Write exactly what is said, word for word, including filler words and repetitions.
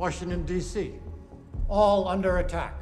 Washington, D C, all under attack.